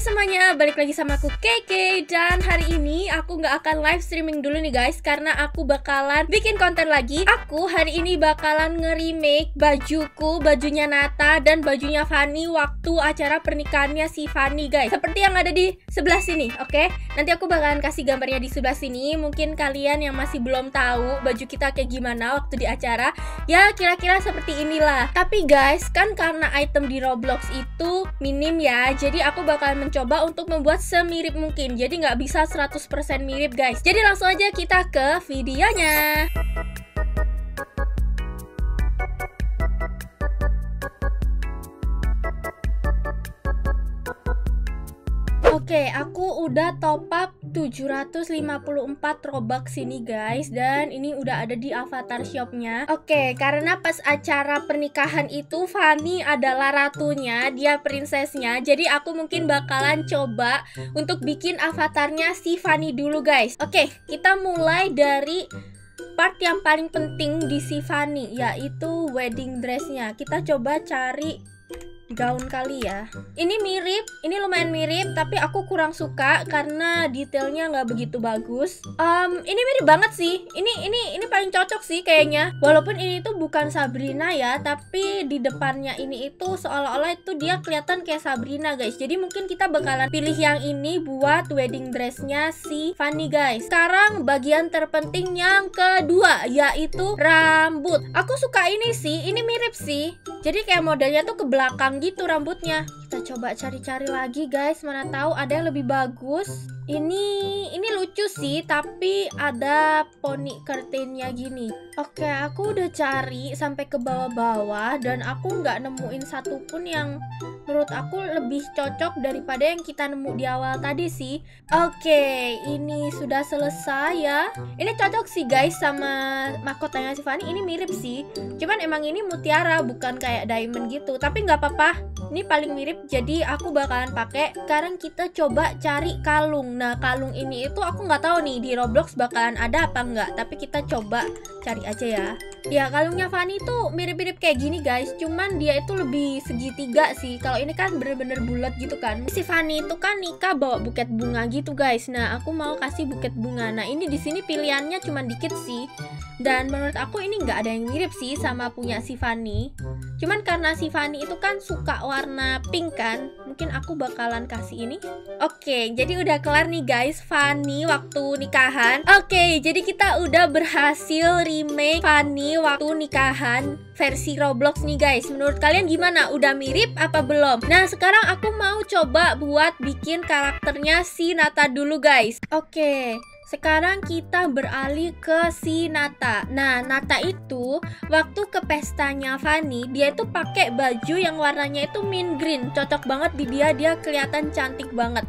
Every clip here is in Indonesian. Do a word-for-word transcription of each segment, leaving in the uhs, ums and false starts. Hai semuanya, balik lagi sama aku K K. Dan hari ini aku gak akan live streaming dulu nih guys, karena aku bakalan bikin konten lagi. Aku hari ini bakalan nge-remake bajuku, bajunya Nata dan bajunya Fanny waktu acara pernikahannya si Fanny guys, seperti yang ada di sebelah sini, oke? Okay? Nanti aku bakalan kasih gambarnya di sebelah sini. Mungkin kalian yang masih belum tahu baju kita kayak gimana waktu di acara, ya kira-kira seperti inilah. Tapi guys, kan karena item di Roblox itu minim ya, jadi aku bakal mencoba untuk membuat semirip mungkin. Jadi nggak bisa seratus persen mirip guys. Jadi langsung aja kita ke videonya. Oke, aku udah top up tujuh ratus lima puluh empat Robux ini guys, dan ini udah ada di avatar shopnya. Oke, karena pas acara pernikahan itu Fanny adalah ratunya, dia princessnya, jadi aku mungkin bakalan coba untuk bikin avatarnya si Fanny dulu guys. Oke, kita mulai dari part yang paling penting di si Fanny, yaitu wedding dressnya. Kita coba cari gaun kali ya. Ini mirip, ini lumayan mirip, tapi aku kurang suka karena detailnya nggak begitu bagus. Um, ini mirip banget sih. Ini ini ini paling cocok sih kayaknya. Walaupun ini tuh bukan Sabrina ya, tapi di depannya ini itu seolah-olah itu dia kelihatan kayak Sabrina guys. Jadi mungkin kita bakalan pilih yang ini buat wedding dressnya si Fanny guys. Sekarang bagian terpenting yang kedua, yaitu rambut. Aku suka ini sih. Ini mirip sih. Jadi kayak modelnya tuh ke belakang gitu rambutnya. Kita coba cari-cari lagi guys, mana tahu ada yang lebih bagus. Ini ini lucu sih, tapi ada poni curtainnya gini. Oke, aku udah cari sampai ke bawah-bawah dan aku nggak nemuin satupun yang menurut aku lebih cocok daripada yang kita nemu di awal tadi sih. Oke, ini sudah selesai ya. Ini cocok sih guys sama mahkotanya si Fanny. Ini mirip sih, cuman emang ini mutiara bukan kayak diamond gitu, tapi nggak apa-apa. Ini paling mirip, jadi aku bakalan pakai. Sekarang kita coba cari kalung. Nah, kalung ini itu aku nggak tahu nih di Roblox bakalan ada apa nggak, tapi kita coba cari aja ya. Ya, kalungnya Fanny tuh mirip-mirip kayak gini guys, cuman dia itu lebih segitiga sih. Kalau ini kan bener-bener bulat gitu kan. Si Fanny itu kan nikah bawa buket bunga gitu guys. Nah, aku mau kasih buket bunga. Nah, ini di sini pilihannya cuman dikit sih. Dan menurut aku ini nggak ada yang mirip sih sama punya si Fanny. Cuman karena si Fanny itu kan suka warna pink kan, mungkin aku bakalan kasih ini. Oke, jadi udah kelar nih guys Fanny waktu nikahan. Oke, jadi kita udah berhasil remake Fanny waktu nikahan versi Roblox nih guys. Menurut kalian gimana? Udah mirip apa belum? Nah, sekarang aku mau coba buat bikin karakternya si Nata dulu guys. Oke, sekarang kita beralih ke si Nata. Nah, Nata itu waktu ke pestanya Fanny, dia itu pakai baju yang warnanya itu mint green. Cocok banget di dia, dia kelihatan cantik banget.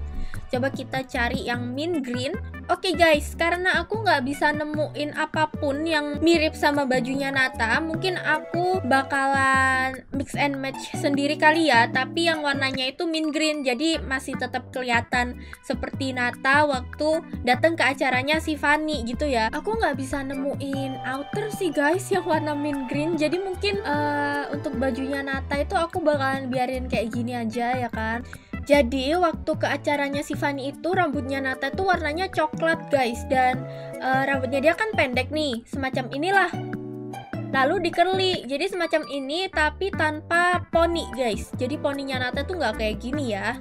Coba kita cari yang mint green. Oke guys, karena aku nggak bisa nemuin apapun yang mirip sama bajunya Nata, mungkin aku bakalan mix and match sendiri kali ya. Tapi yang warnanya itu mint green, jadi masih tetap kelihatan seperti Nata waktu datang ke acaranya si Fanny gitu ya. Aku nggak bisa nemuin outer sih guys yang warna mint green. Jadi mungkin uh, untuk bajunya Nata itu aku bakalan biarin kayak gini aja ya kan. Jadi waktu ke acaranya si Fanny itu rambutnya Nata itu warnanya coklat guys, dan uh, rambutnya dia kan pendek nih, semacam inilah. Lalu dikerli, jadi semacam ini tapi tanpa poni guys. Jadi poninya Nata tuh nggak kayak gini ya.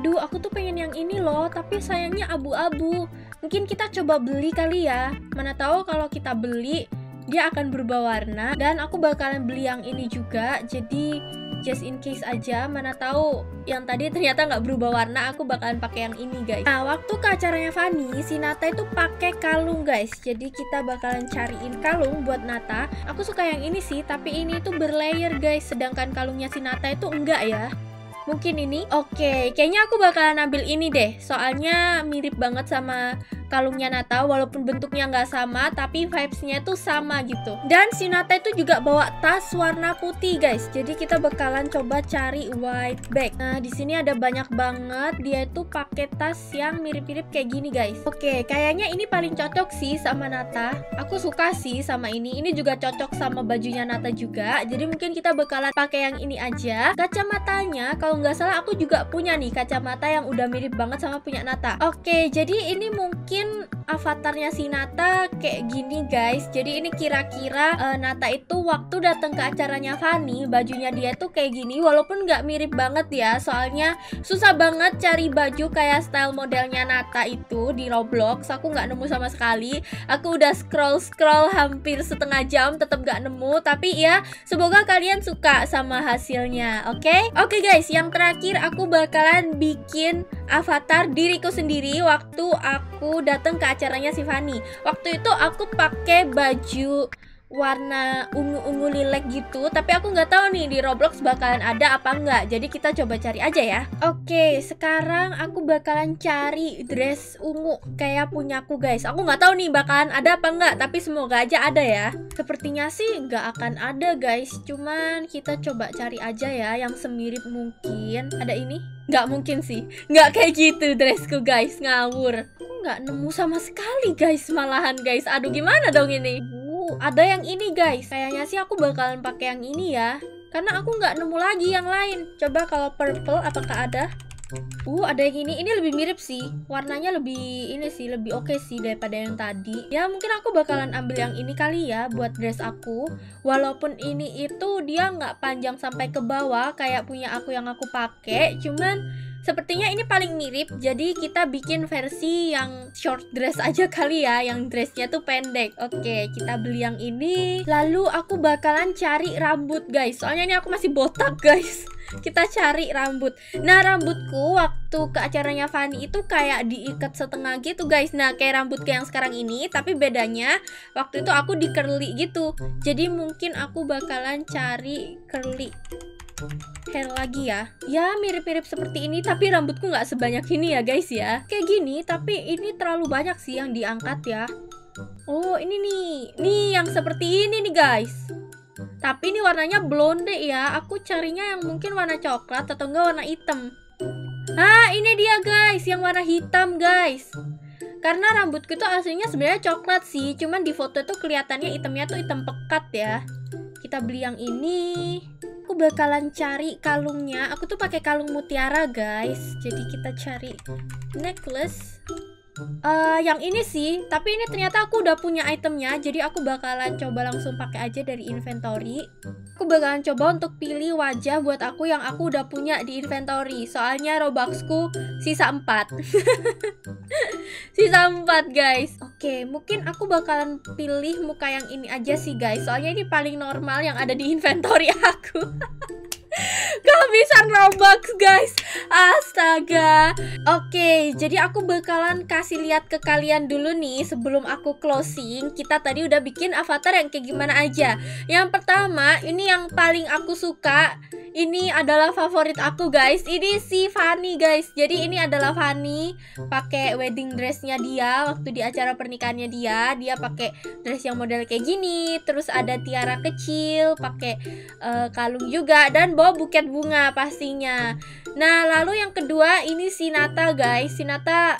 Duh, aku tuh pengen yang ini loh, tapi sayangnya abu-abu. Mungkin kita coba beli kali ya. Mana tahu kalau kita beli dia akan berubah warna. Dan aku bakalan beli yang ini juga. Jadi just in case aja, mana tahu yang tadi ternyata nggak berubah warna, aku bakalan pakai yang ini guys. Nah, waktu ke acaranya Fanny, si Nata itu pakai kalung guys. Jadi kita bakalan cariin kalung buat Nata. Aku suka yang ini sih, tapi ini tuh berlayer guys, sedangkan kalungnya si Nata itu enggak ya. Mungkin ini. Oke, kayaknya aku bakalan ambil ini deh, soalnya mirip banget sama kalungnya Nata, walaupun bentuknya nggak sama tapi vibes-nya tuh sama gitu. Dan si Nata itu juga bawa tas warna putih guys, jadi kita bakalan coba cari white bag. Nah di sini ada banyak banget, dia itu pakai tas yang mirip-mirip kayak gini guys. Oke, kayaknya ini paling cocok sih sama Nata, aku suka sih sama ini. Ini juga cocok sama bajunya Nata juga, jadi mungkin kita bakalan pakai yang ini aja. Kacamatanya kalau nggak salah aku juga punya nih kacamata yang udah mirip banget sama punya Nata. Oke, jadi ini mungkin avatarnya si Nata kayak gini guys. Jadi ini kira-kira uh, Nata itu waktu datang ke acaranya Fanny, bajunya dia tuh kayak gini, walaupun nggak mirip banget ya, soalnya susah banget cari baju kayak style modelnya Nata itu di Roblox. Aku nggak nemu sama sekali, aku udah scroll-scroll hampir setengah jam tetap nggak nemu. Tapi ya semoga kalian suka sama hasilnya. Oke, oke guys, yang terakhir aku bakalan bikin avatar diriku sendiri waktu aku datang ke acaranya si Fanny. Waktu itu aku pakai baju warna ungu-ungu lilac gitu, tapi aku nggak tahu nih di Roblox bakalan ada apa nggak, jadi kita coba cari aja ya. Oke, sekarang aku bakalan cari dress ungu kayak punyaku guys. Aku nggak tahu nih bakalan ada apa nggak, tapi semoga aja ada ya. Sepertinya sih nggak akan ada guys, cuman kita coba cari aja ya yang semirip mungkin. Ada ini? Nggak mungkin sih, nggak kayak gitu dressku guys, ngawur. Aku nggak nemu sama sekali guys, malahan guys. Aduh gimana dong ini? Ada yang ini guys, kayaknya sih aku bakalan pakai yang ini ya, karena aku nggak nemu lagi yang lain. Coba kalau purple apakah ada? Uh, ada yang ini, ini lebih mirip sih, warnanya lebih ini sih, lebih oke sih daripada yang tadi. Ya mungkin aku bakalan ambil yang ini kali ya buat dress aku. Walaupun ini itu dia nggak panjang sampai ke bawah kayak punya aku yang aku pakai, cuman sepertinya ini paling mirip, jadi kita bikin versi yang short dress aja kali ya, yang dressnya tuh pendek. Oke, kita beli yang ini. Lalu aku bakalan cari rambut guys, soalnya ini aku masih botak guys. Kita cari rambut. Nah rambutku waktu ke acaranya Fanny itu kayak diikat setengah gitu guys. Nah kayak rambut kayak yang sekarang ini, tapi bedanya waktu itu aku di curly gitu. Jadi mungkin aku bakalan cari curly hair lagi ya. Ya mirip-mirip seperti ini, tapi rambutku nggak sebanyak ini ya guys ya. Kayak gini, tapi ini terlalu banyak sih yang diangkat ya. Oh ini nih, nih yang seperti ini nih guys. Tapi ini warnanya blonde ya. Aku carinya yang mungkin warna coklat atau enggak warna hitam. Ah ini dia guys, yang warna hitam guys. Karena rambutku tuh aslinya sebenarnya coklat sih, cuman di foto tuh kelihatannya hitamnya tuh hitam pekat ya. Kita beli yang ini. Aku bakalan cari kalungnya. Aku tuh pakai kalung mutiara guys, jadi kita cari necklace. Uh, yang ini sih, tapi ini ternyata aku udah punya itemnya, jadi aku bakalan coba langsung pakai aja dari inventory. Aku bakalan coba untuk pilih wajah buat aku yang aku udah punya di inventory, soalnya Robuxku sisa empat. Sisa empat guys. Oke, mungkin aku bakalan pilih muka yang ini aja sih guys, soalnya ini paling normal yang ada di inventory aku. Kehabisan Robux guys, astaga. Oke, jadi aku bakalan kasih lihat ke kalian dulu nih sebelum aku closing. Kita tadi udah bikin avatar yang kayak gimana aja. Yang pertama, ini yang paling aku suka, ini adalah favorit aku guys. Ini si Fanny guys. Jadi ini adalah Fanny pakai wedding dressnya dia waktu di acara pernikahannya dia. Dia pakai dress yang model kayak gini. Terus ada tiara kecil, pakai uh, kalung juga, dan bawa buket bunga pastinya. Nah lalu yang kedua ini si Nata guys. Si Nata,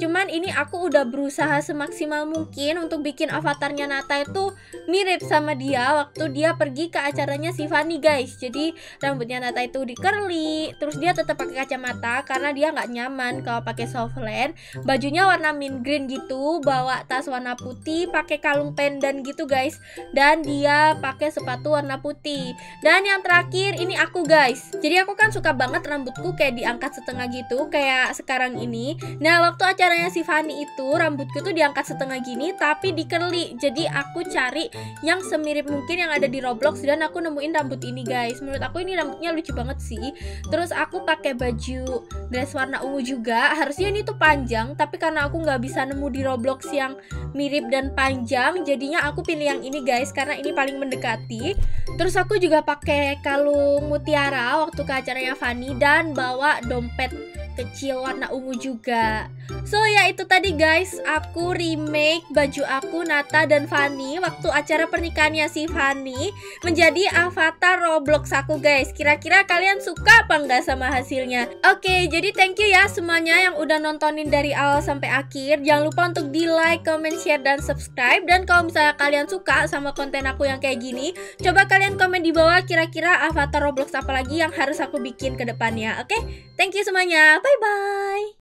cuman ini aku udah berusaha semaksimal mungkin untuk bikin avatarnya Nata itu mirip sama dia waktu dia pergi ke acaranya si Fanny guys. Jadi rambutnya Nata itu di curly, terus dia tetap pakai kacamata karena dia nggak nyaman kalau pakai soft lens. Bajunya warna mint green gitu, bawa tas warna putih, pakai kalung pendan gitu guys, dan dia pakai sepatu warna putih. Dan yang terakhir ini aku guys. Jadi aku kan suka banget rambutku kayak diangkat setengah gitu kayak sekarang ini. Nah waktu acara caranya si Fanny itu rambutku tuh diangkat setengah gini tapi di curly. Jadi aku cari yang semirip mungkin yang ada di Roblox, dan aku nemuin rambut ini guys. Menurut aku ini rambutnya lucu banget sih. Terus aku pakai baju dress warna ungu juga. Harusnya ini tuh panjang, tapi karena aku nggak bisa nemu di Roblox yang mirip dan panjang, jadinya aku pilih yang ini guys karena ini paling mendekati. Terus aku juga pakai kalung mutiara waktu ke acaranya Fanny dan bawa dompet kecil warna ungu juga. So ya itu tadi guys, aku remake baju aku Nata dan Fanny waktu acara pernikahannya si Fanny menjadi avatar Roblox aku guys. Kira-kira kalian suka apa enggak sama hasilnya? Oke, jadi thank you ya semuanya yang udah nontonin dari awal sampai akhir. Jangan lupa untuk di like, comment, share, dan subscribe. Dan kalau misalnya kalian suka sama konten aku yang kayak gini, coba kalian komen di bawah kira-kira avatar Roblox apa lagi yang harus aku bikin ke depannya. Oke, thank you semuanya. Bye-bye.